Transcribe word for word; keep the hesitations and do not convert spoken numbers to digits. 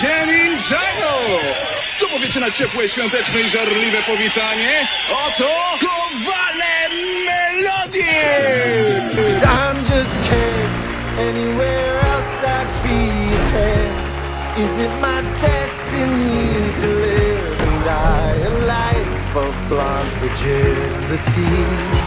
Dzieninżago! Co powiecie na ciepłe, świąteczne i żarliwe powitanie? Oto Kowale Melodii! Cause I'm just Ken, anywhere else I'd be a ten. Is it my destiny to live and die a life of blonde fragility?